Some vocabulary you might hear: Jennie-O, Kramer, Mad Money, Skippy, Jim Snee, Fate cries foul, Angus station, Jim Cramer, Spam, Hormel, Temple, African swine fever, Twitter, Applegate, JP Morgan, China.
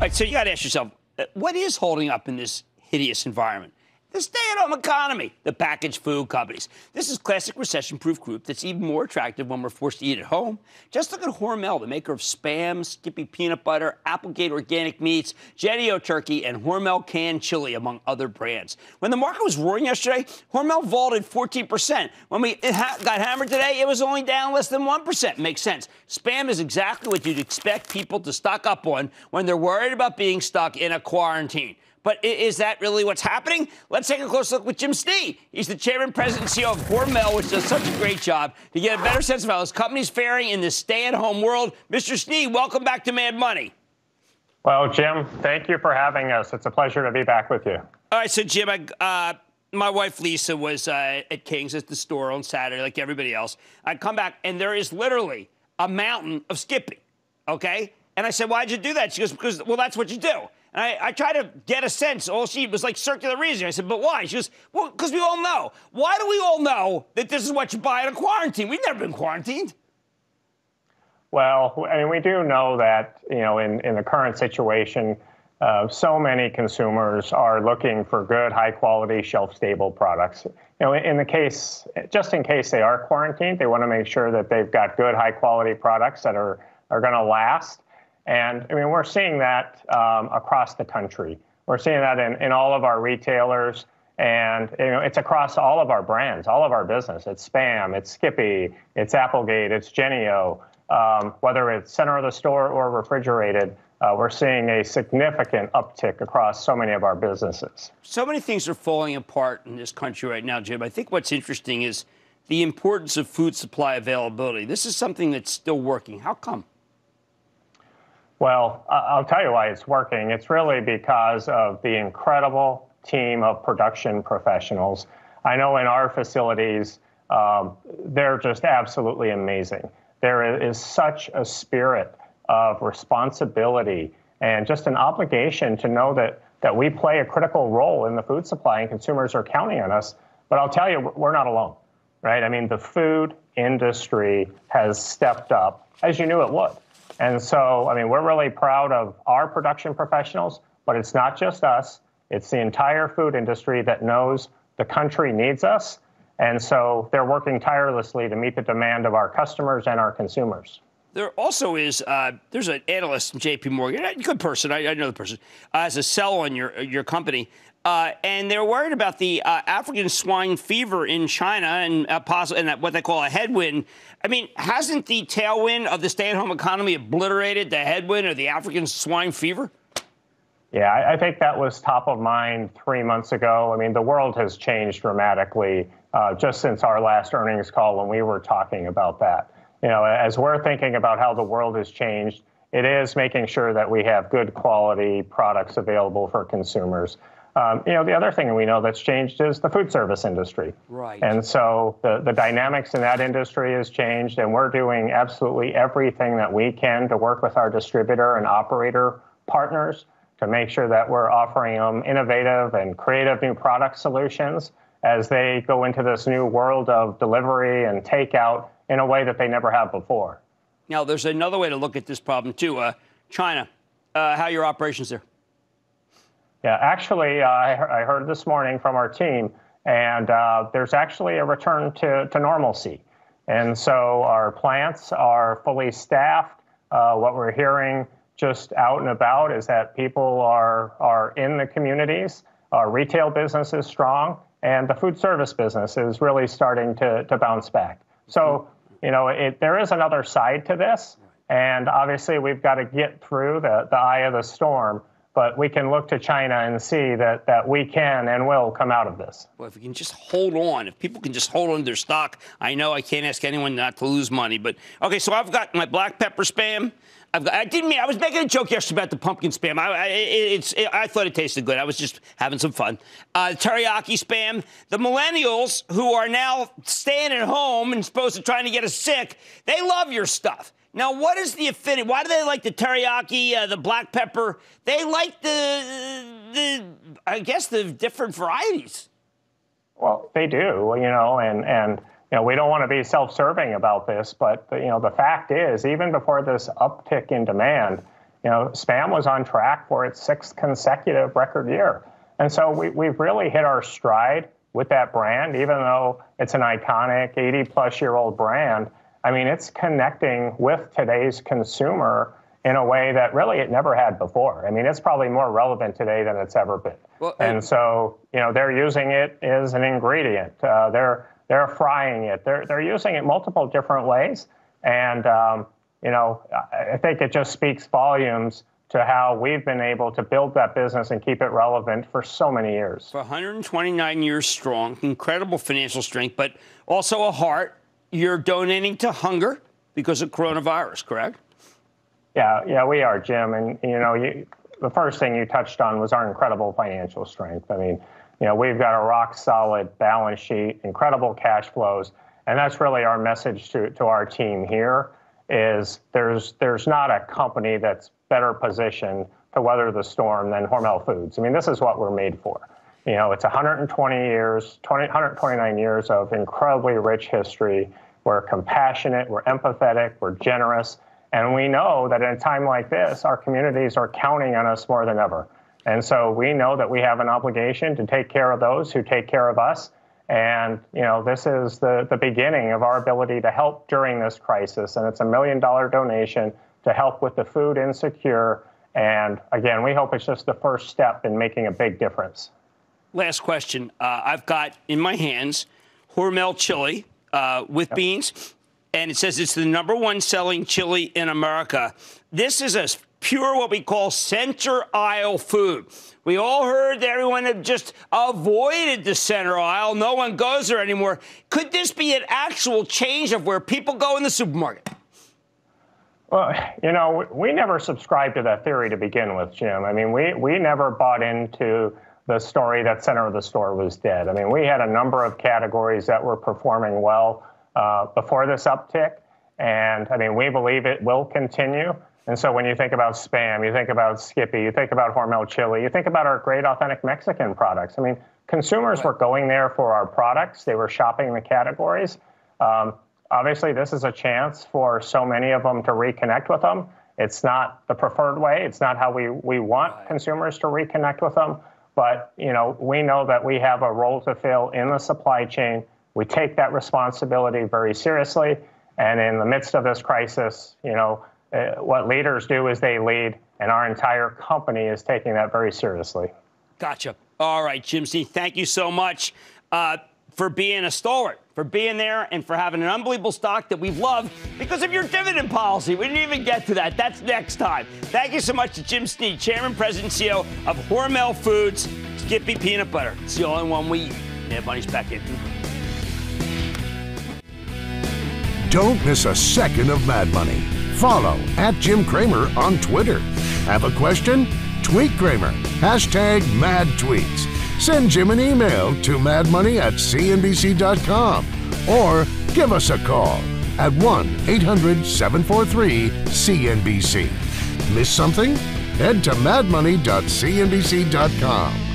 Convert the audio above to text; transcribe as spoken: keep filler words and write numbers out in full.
Right, so you got to ask yourself, what is holding up in this hideous environment? The stay-at-home economy, the packaged food companies. This is classic recession-proof group that's even more attractive when we're forced to eat at home. Just look at Hormel, the maker of Spam, Skippy peanut butter, Applegate organic meats, Jennie-O turkey, and Hormel canned chili, among other brands. When the market was roaring yesterday, Hormel vaulted fourteen percent. When we ha got hammered today, it was only down less than one percent. Makes sense. Spam is exactly what you'd expect people to stock up on when they're worried about being stuck in a quarantine. But is that really what's happening? Let's take a close look with Jim Snee. He's the chairman, president, and C E O of Hormel, which does such a great job to get a better sense of how his company's faring in this stay-at-home world. Mister Snee, welcome back to Mad Money. Well, Jim, thank you for having us. It's a pleasure to be back with you. All right, so, Jim, I, uh, my wife, Lisa, was uh, at King's at the store on Saturday, like everybody else. I come back, and there is literally a mountain of Skippy, okay? And I said, why'd you do that? She goes, because, well, that's what you do. And I, I tried to get a sense. All she was like circular reasoning. I said, but why? She goes, well, because we all know. Why do we all know that this is what you buy in a quarantine? We've never been quarantined. Well, I mean, we do know that, you know, in, in the current situation, uh, so many consumers are looking for good, high-quality, shelf-stable products. You know, in the case, just in case they are quarantined, they want to make sure that they've got good, high-quality products that are, are going to last. And I mean, we're seeing that um, across the country. We're seeing that in, in all of our retailers, and you know, it's across all of our brands, all of our business. It's Spam, it's Skippy, it's Applegate, it's Jennie-O. Um, whether it's center of the store or refrigerated, uh, we're seeing a significant uptick across so many of our businesses. So many things are falling apart in this country right now, Jim. I think what's interesting is the importance of food supply availability. This is something that's still working. How come? Well, I'll tell you why it's working. It's really because of the incredible team of production professionals. I know in our facilities, um, they're just absolutely amazing. There is such a spirit of responsibility and just an obligation to know that, that we play a critical role in the food supply and consumers are counting on us. But I'll tell you, we're not alone, right? I mean, the food industry has stepped up, as you knew it would. And so, I mean, we're really proud of our production professionals, but it's not just us. It's the entire food industry that knows the country needs us. And so they're working tirelessly to meet the demand of our customers and our consumers. There also is, uh, there's an analyst in J P Morgan, a good person, I, I know the person, uh, has a sell on your, your company. Uh, and they're worried about the uh, African swine fever in China and, uh, and what they call a headwind. I mean, hasn't the tailwind of the stay-at-home economy obliterated the headwind of the African swine fever? Yeah, I, I think that was top of mind three months ago. I mean, the world has changed dramatically uh, just since our last earnings call when we were talking about that. You know, as we're thinking about how the world has changed, it is making sure that we have good quality products available for consumers. Um, you know, the other thing we know that's changed is the food service industry. Right. And so the, the dynamics in that industry has changed, and we're doing absolutely everything that we can to work with our distributor and operator partners to make sure that we're offering them innovative and creative new product solutions as they go into this new world of delivery and takeout in a way that they never have before. Now, there's another way to look at this problem, too. Uh, China, uh, how are your operations there? Yeah, actually, uh, I, I heard this morning from our team, and uh, there's actually a return to, to normalcy. And so our plants are fully staffed. Uh, what we're hearing just out and about is that people are, are in the communities. Our retail business is strong, and the food service business is really starting to, to bounce back. So, you know, it, there is another side to this, and obviously we've got to get through the, the eye of the storm. But we can look to China and see that, that we can and will come out of this. Well, if we can just hold on, if people can just hold on to their stock, I know I can't ask anyone not to lose money. But, okay, so I've got my black pepper Spam. I've got, I didn't mean, I was making a joke yesterday about the pumpkin Spam. I, I, it's, it, I thought it tasted good. I was just having some fun. Uh, teriyaki Spam. The millennials who are now staying at home and supposed to trying to get us sick, they love your stuff. Now, what is the affinity? Why do they like the teriyaki, uh, the black pepper? They like the, the, I guess, the different varieties. Well, they do, you know, and, and you know, we don't want to be self-serving about this, but, you know, the fact is, even before this uptick in demand, You know, Spam was on track for its sixth consecutive record year. And so we, we've really hit our stride with that brand, even though it's an iconic eighty plus year old brand. I mean, it's connecting with today's consumer in a way that really it never had before. I mean, it's probably more relevant today than it's ever been. Well, and, and so, you know, they're using it as an ingredient. Uh, they're they're frying it. They're they're using it multiple different ways. And, um, you know, I think it just speaks volumes to how we've been able to build that business and keep it relevant for so many years. For one hundred twenty-nine years strong, incredible financial strength, but also a heart. You're donating to hunger because of coronavirus, correct? Yeah, yeah, we are, Jim. And, you know, you, the first thing you touched on was our incredible financial strength. I mean, you know, we've got a rock solid balance sheet, incredible cash flows. And that's really our message to, to our team here is there's there's not a company that's better positioned to weather the storm than Hormel Foods. I mean, this is what we're made for. You know, it's one hundred twenty years, one hundred twenty-nine years of incredibly rich history. We're compassionate, we're empathetic, we're generous. And we know that in a time like this, our communities are counting on us more than ever. And so we know that we have an obligation to take care of those who take care of us. And, you know, this is the, the beginning of our ability to help during this crisis. And it's a million dollar donation to help with the food insecure. And again, we hope it's just the first step in making a big difference. Last question. Uh, I've got in my hands Hormel chili uh, with yep. beans, and it says it's the number one selling chili in America. This is a pure what we call center aisle food. We all heard that everyone had just avoided the center aisle. No one goes there anymore. Could this be an actual change of where people go in the supermarket? Well, you know, we never subscribed to that theory to begin with, Jim. I mean, we, we never bought into the story that center of the store was dead. I mean, we had a number of categories that were performing well uh, before this uptick. And I mean, we believe it will continue. And so when you think about Spam, you think about Skippy, you think about Hormel chili, you think about our great authentic Mexican products. I mean, consumers were going there for our products. They were shopping the categories. Um, obviously, this is a chance for so many of them to reconnect with them. It's not the preferred way. It's not how we, we want consumers to reconnect with them. But, you know, we know that we have a role to fill in the supply chain. We take that responsibility very seriously. And in the midst of this crisis, you know, uh, what leaders do is they lead. And our entire company is taking that very seriously. Gotcha. All right, Jim Snee, thank you so much uh, for being a stalwart, for being there, and for having an unbelievable stock that we've loved because of your dividend policy. We didn't even get to that. That's next time. Thank you so much to Jim Snee, Chairman, President, C E O of Hormel Foods, Skippy Peanut Butter. It's the only one we eat. Mad Money's back in. Don't miss a second of Mad Money. Follow at Jim Cramer on Twitter. Have a question? Tweet Cramer. Hashtag Mad Tweets. Send Jim an email to mad money at C N B C dot com or give us a call at one eight hundred seven four three C N B C. Miss something? Head to mad money dot C N B C dot com.